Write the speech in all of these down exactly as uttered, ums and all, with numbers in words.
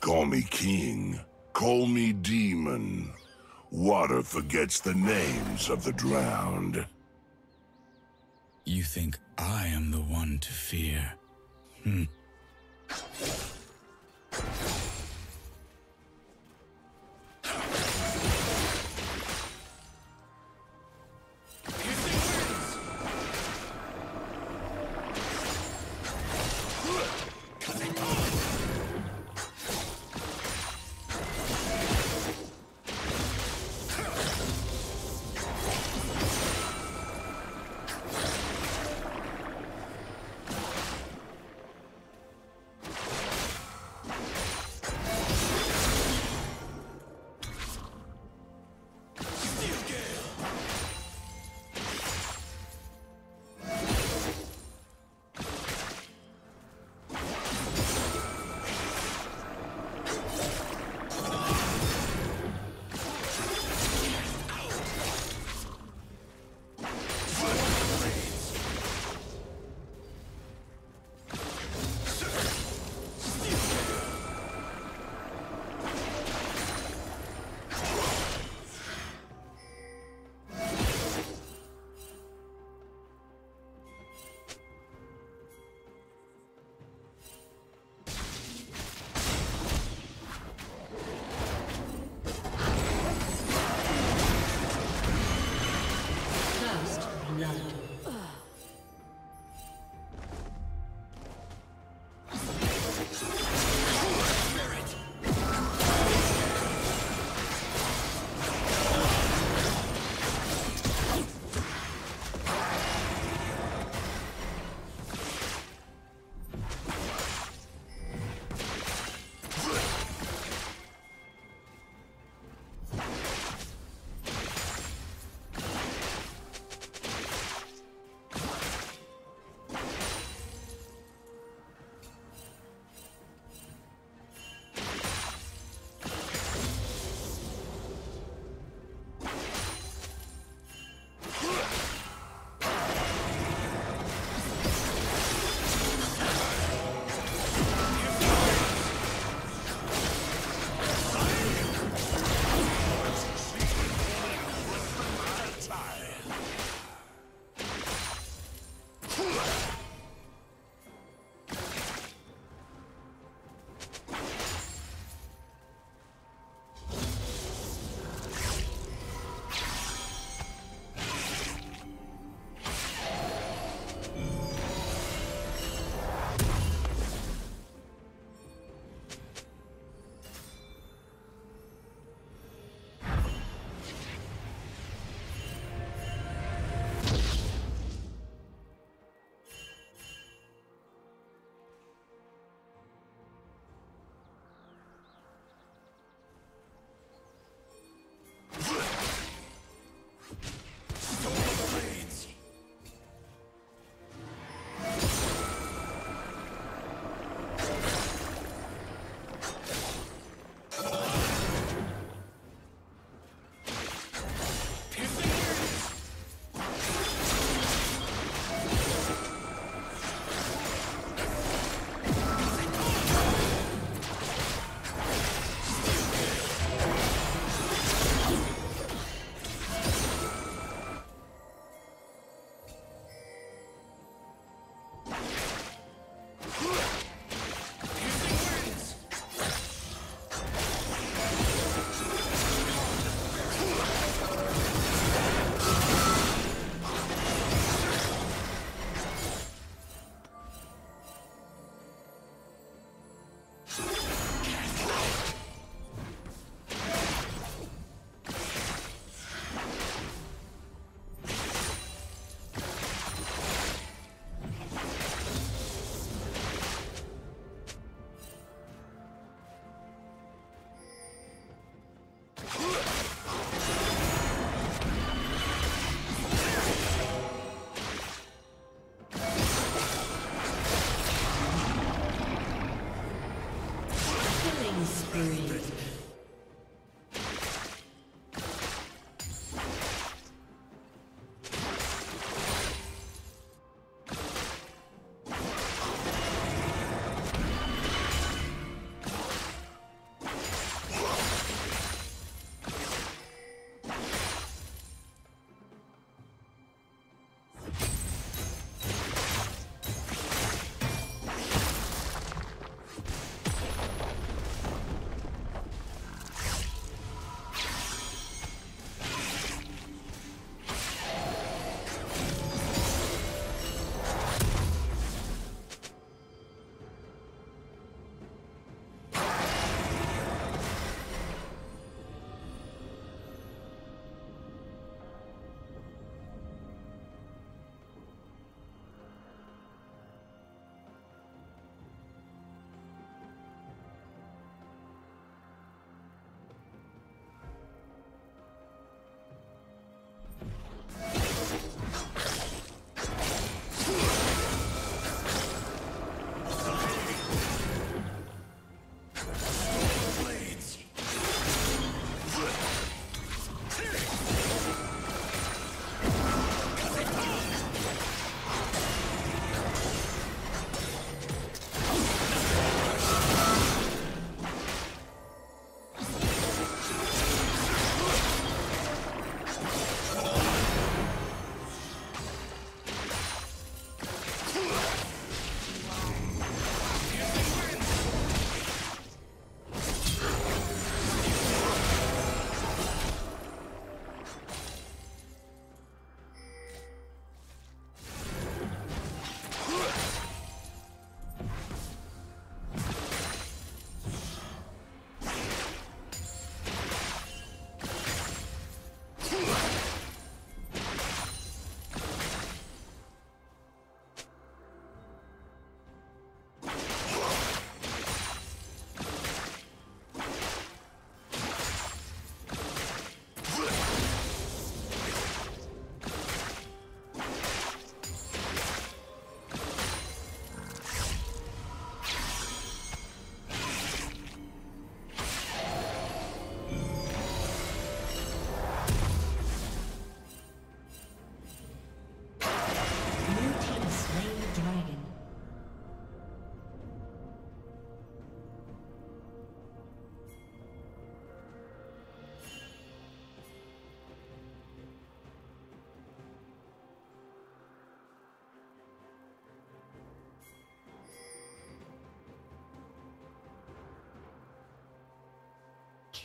Call me king, call me demon. Water forgets the names of the drowned. You think I am the one to fear? Hmm.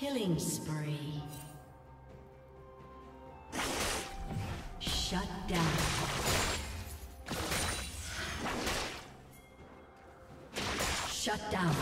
Killing spree. Shut down. Shut down.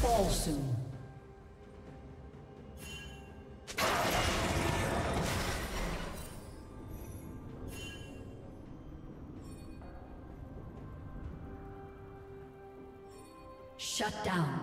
Fall soon. Shut down.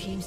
team's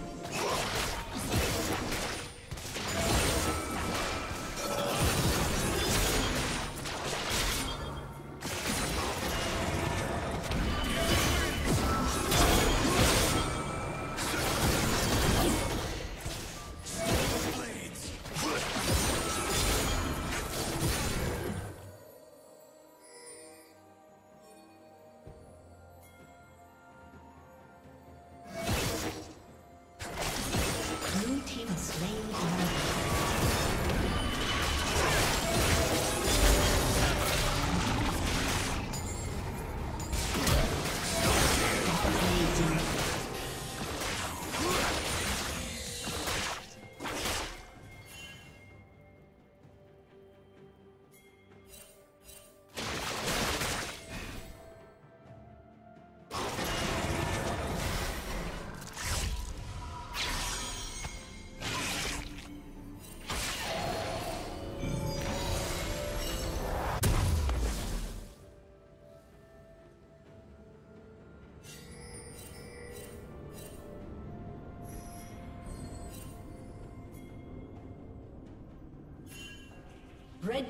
Red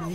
Blue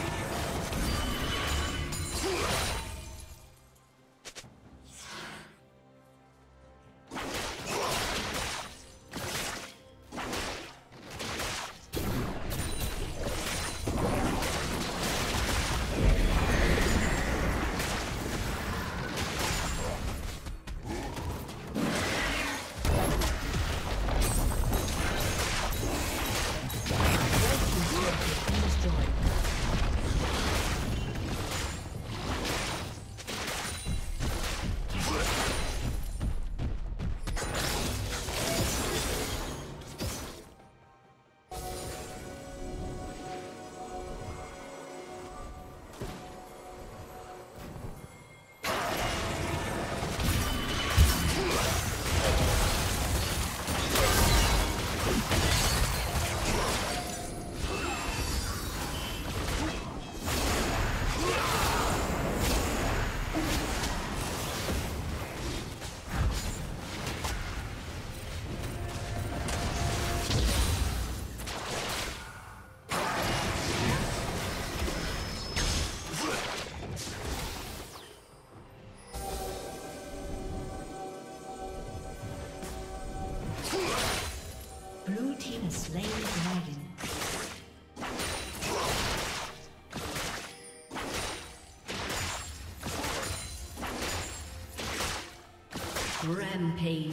Rampage.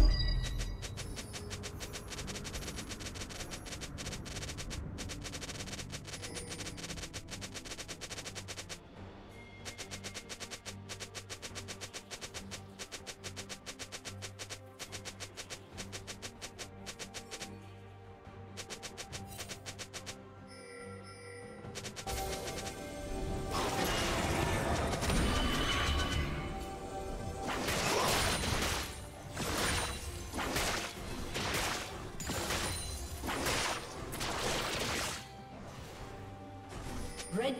Red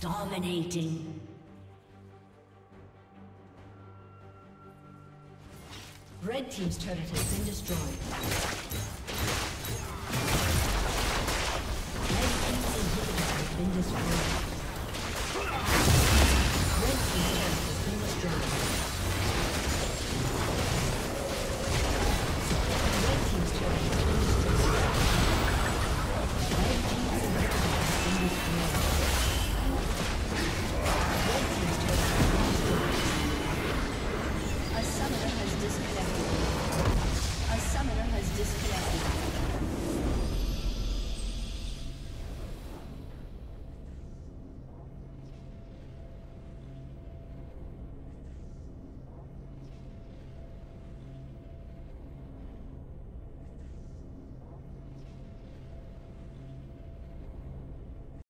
Dominating. Red team's turret has been destroyed. This Red team has been destroyed.